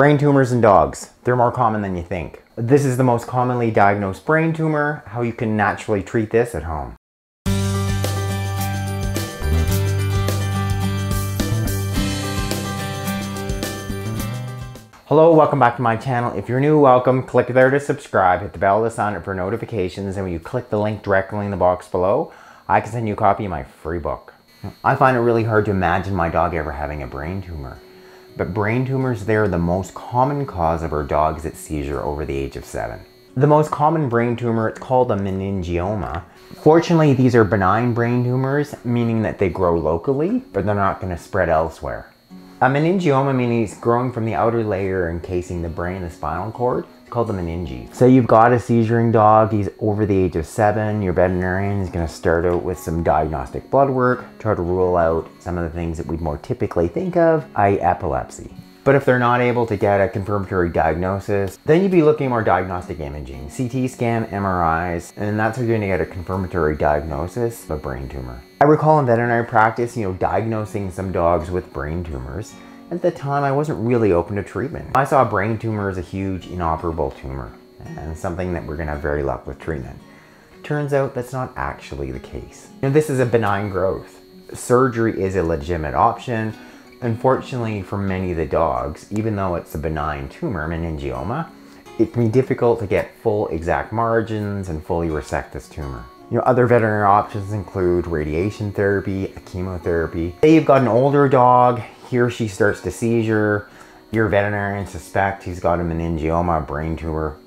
Brain tumors in dogs. They're more common than you think. This is the most commonly diagnosed brain tumor, how you can naturally treat this at home. Hello, welcome back to my channel. If you're new, welcome. Click there to subscribe, hit the bell to sign up for notifications, and when you click the link directly in the box below, I can send you a copy of my free book. I find it really hard to imagine my dog ever having a brain tumor. But brain tumors, they're the most common cause of our dogs at seizure over the age of 7. The most common brain tumor, it's called a meningioma. Fortunately, these are benign brain tumors, meaning that they grow locally, but they're not going to spread elsewhere. A meningioma means it's growing from the outer layer encasing the brain, the spinal cord. It's called the meninges. So you've got a seizuring dog, he's over the age of 7, your veterinarian is going to start out with some diagnostic blood work, try to rule out some of the things that we more typically think of, i.e. epilepsy. But if they're not able to get a confirmatory diagnosis, then you'd be looking at more diagnostic imaging, CT scan, MRIs, and that's where you're going to get a confirmatory diagnosis of a brain tumor. I recall in veterinary practice, diagnosing some dogs with brain tumors. At the time, I wasn't really open to treatment. I saw a brain tumor as a huge inoperable tumor and something that we're going to have very luck with treatment. Turns out that's not actually the case. This is a benign growth. Surgery is a legitimate option. Unfortunately, for many of the dogs, even though it's a benign tumor, meningioma, it can be difficult to get full exact margins and fully resect this tumor. Other veterinary options include radiation therapy, chemotherapy. Say you've got an older dog, he or she starts to seizure, your veterinarian suspects he's got a meningioma, brain tumor.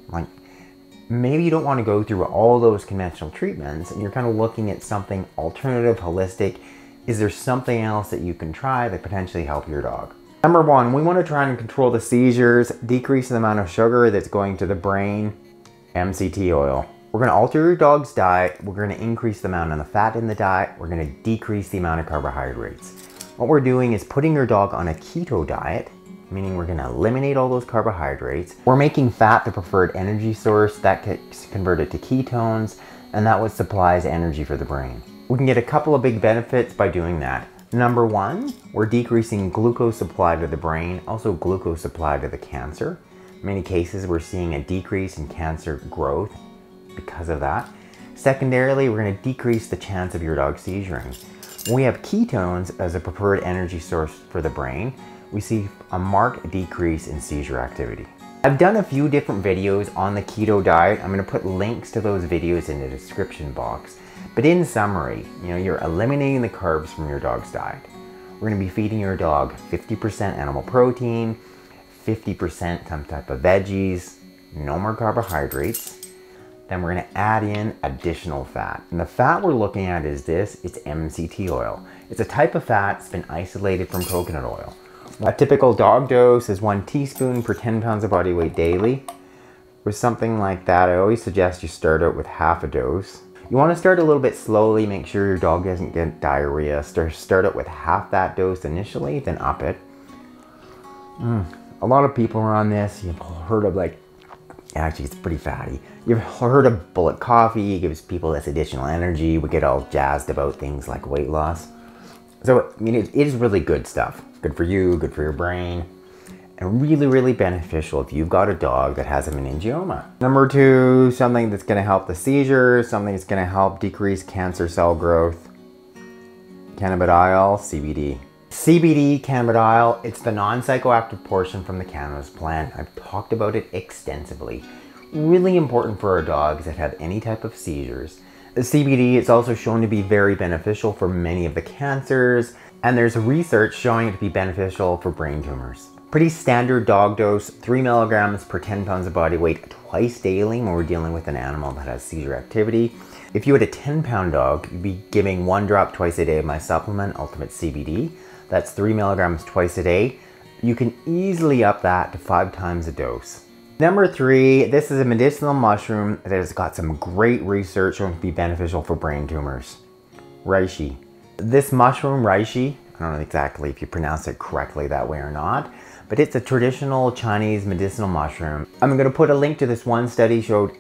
Maybe you don't want to go through all those conventional treatments and you're kind of looking at something alternative, holistic. Is there something else that you can try that potentially help your dog? Number one, we want to try and control the seizures, decrease the amount of sugar that's going to the brain, MCT oil. We're going to alter your dog's diet, we're going to increase the amount of fat in the diet, we're going to decrease the amount of carbohydrates. What we're doing is putting your dog on a keto diet, meaning we're going to eliminate all those carbohydrates. We're making fat the preferred energy source that gets converted to ketones, and that what supplies energy for the brain. We can get a couple of big benefits by doing that. Number one, we're decreasing glucose supply to the brain, also glucose supply to the cancer. In many cases, we're seeing a decrease in cancer growth because of that. Secondarily, we're going to decrease the chance of your dog seizuring. When we have ketones as a preferred energy source for the brain, we see a marked decrease in seizure activity. I've done a few different videos on the keto diet. I'm going to put links to those videos in the description box. But in summary, you're eliminating the carbs from your dog's diet. We're going to be feeding your dog 50% animal protein, 50% some type of veggies, no more carbohydrates. Then we're going to add in additional fat. And the fat we're looking at is this, it's MCT oil. It's a type of fat that's been isolated from coconut oil. A typical dog dose is 1 teaspoon per 10 pounds of body weight daily. With something like that, I always suggest you start out with half a dose. You want to start a little bit slowly, make sure your dog doesn't get diarrhea. Start out with half that dose initially, then up it. A lot of people are on this, you've heard of actually it's pretty fatty. You've heard of bullet coffee, it gives people this additional energy. We get all jazzed about things like weight loss. So, it is really good stuff. Good for you, good for your brain, and really, really beneficial if you've got a dog that has a meningioma. Number two, something that's going to help the seizures, something that's going to help decrease cancer cell growth, cannabidiol, CBD. CBD, cannabidiol, it's the non-psychoactive portion from the cannabis plant. I've talked about it extensively. Really important for our dogs that have any type of seizures. The CBD is also shown to be very beneficial for many of the cancers, and there's research showing it to be beneficial for brain tumors. Pretty standard dog dose, 3 milligrams per 10 pounds of body weight twice daily when we're dealing with an animal that has seizure activity. If you had a 10-pound dog, you'd be giving 1 drop twice a day of my supplement, Ultimate CBD. That's 3 milligrams twice a day. You can easily up that to 5 times a dose. Number three, this is a medicinal mushroom that has got some great research on it to be beneficial for brain tumors. Reishi. This mushroom, reishi, I don't know exactly if you pronounce it correctly that way or not, but it's a traditional Chinese medicinal mushroom. I'm going to put a link to this one study showed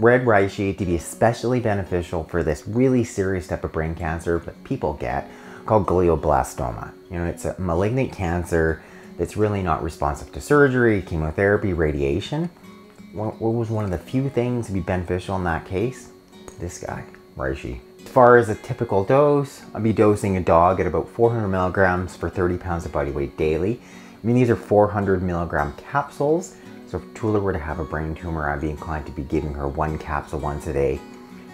red reishi to be especially beneficial for this really serious type of brain cancer that people get called glioblastoma. It's a malignant cancer that's really not responsive to surgery, chemotherapy, radiation. What was one of the few things to be beneficial in that case? This guy, Reishi. As far as a typical dose, I'll be dosing a dog at about 400 milligrams for 30 pounds of body weight daily. I mean, these are 400 milligram capsules. So if Tula were to have a brain tumor, I'd be inclined to be giving her one capsule once a day.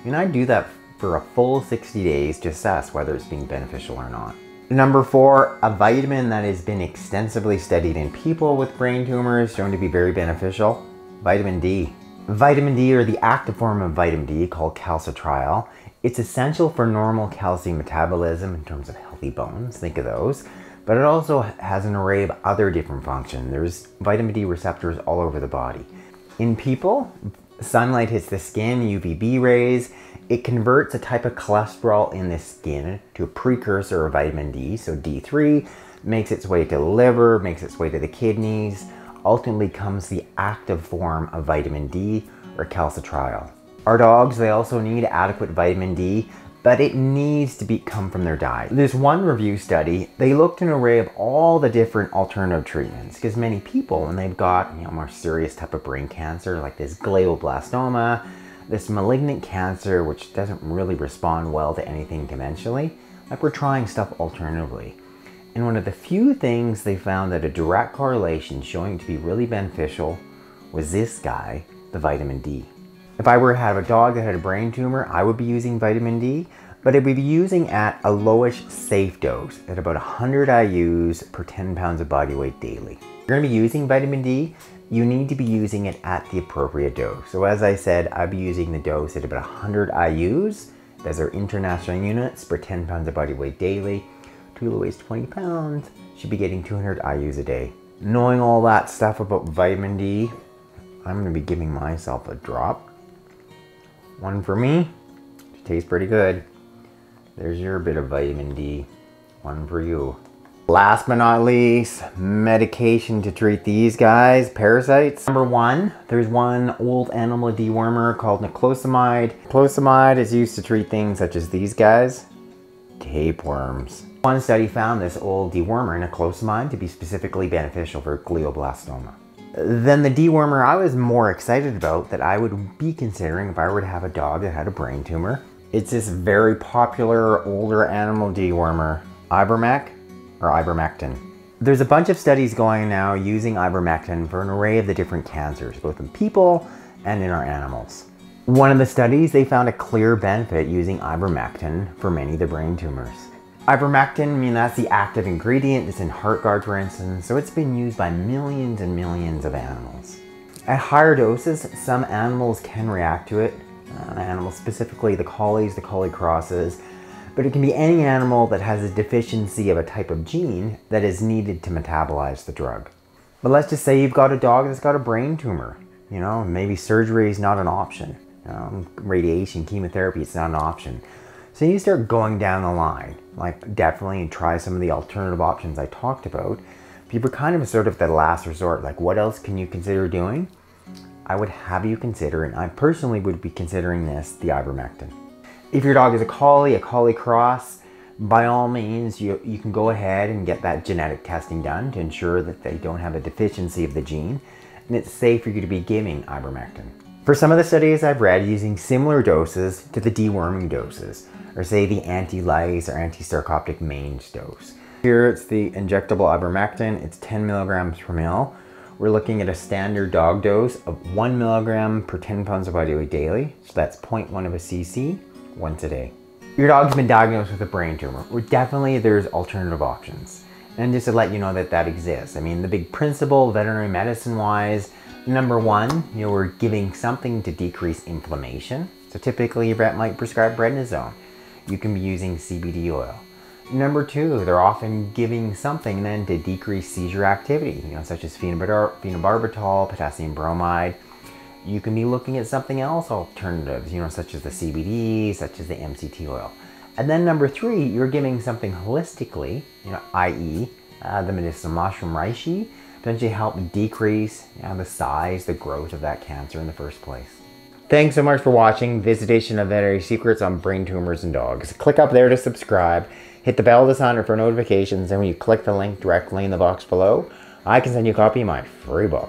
And I'd do that for a full 60 days to assess whether it's being beneficial or not. Number four, a vitamin that has been extensively studied in people with brain tumors, shown to be very beneficial, vitamin D. Vitamin D, or the active form of vitamin D called calcitriol, it's essential for normal calcium metabolism in terms of healthy bones, think of those, but it also has an array of other different functions. There's vitamin D receptors all over the body. In people, sunlight hits the skin, UVB rays, it converts a type of cholesterol in the skin to a precursor of vitamin D, so D3, makes its way to the liver, makes its way to the kidneys, ultimately comes the active form of vitamin D, or calcitriol. Our dogs, they also need adequate vitamin D, but it needs to come from their diet. This one review study, they looked at an array of all the different alternative treatments, because many people, when they've got more serious type of brain cancer, like this glioblastoma, this malignant cancer, which doesn't really respond well to anything conventionally, like we're trying stuff alternatively. And one of the few things they found that a direct correlation showing to be really beneficial was this guy, the vitamin D. If I were to have a dog that had a brain tumor, I would be using vitamin D, but it would be using at a lowish safe dose at about 100 IUs per 10 pounds of body weight daily. You're gonna be using vitamin D, you need to be using it at the appropriate dose. So as I said, I'd be using the dose at about 100 IUs, those are international units, per 10 pounds of body weight daily. Tula weighs 20 pounds, she'd be getting 200 IUs a day. Knowing all that stuff about vitamin D, I'm gonna be giving myself a drop. One for me, it tastes pretty good. There's your bit of vitamin D, one for you. Last but not least, medication to treat these guys, parasites. Number one, there's one old animal dewormer called niclosamide. Niclosamide is used to treat things such as these guys, tapeworms. One study found this old dewormer, niclosamide, to be specifically beneficial for glioblastoma. Then the dewormer I was more excited about that I would be considering if I were to have a dog that had a brain tumor. It's this very popular older animal dewormer, ivermectin. There's a bunch of studies going now using ivermectin for an array of the different cancers, both in people and in our animals. One of the studies, they found a clear benefit using ivermectin for many of the brain tumors. Ivermectin, that's the active ingredient. It's in HeartGuard, for instance, so it's been used by millions and millions of animals. At higher doses, some animals can react to it, animals specifically the collies, the collie crosses, but it can be any animal that has a deficiency of a type of gene that is needed to metabolize the drug. But let's just say you've got a dog that's got a brain tumor, maybe surgery is not an option, radiation, chemotherapy, it's not an option. So you start going down the line, definitely try some of the alternative options I talked about. If you were sort of the last resort, what else can you consider doing? I would have you consider, and I personally would be considering this, the ivermectin. If your dog is a collie cross, by all means, you can go ahead and get that genetic testing done to ensure that they don't have a deficiency of the gene, and it's safe for you to be giving ivermectin. For some of the studies I've read, using similar doses to the deworming doses, or say the anti-lyase or anti-sarcoptic mange dose. Here it's the injectable ivermectin, it's 10 milligrams per mil. We're looking at a standard dog dose of 1 milligram per 10 pounds of body weight daily, so that's 0.1 of a cc. Once a day. Your dog's been diagnosed with a brain tumor. Well, definitely there's alternative options. And just to let you know that that exists. The big principle veterinary medicine wise, number one, we're giving something to decrease inflammation. So typically your vet might prescribe prednisone. You can be using CBD oil. Number two, they're often giving something then to decrease seizure activity, such as phenobarbital, potassium bromide. You can be looking at something else alternatives, such as the CBD, such as the MCT oil. And then number three, you're giving something holistically, i.e. the medicinal mushroom reishi, potentially help decrease the size, the growth of that cancer in the first place. Thanks so much for watching this edition of Veterinary Secrets on brain tumors and dogs. Click up there to subscribe, hit the bell to sign up for notifications, and when you click the link directly in the box below, I can send you a copy of my free book.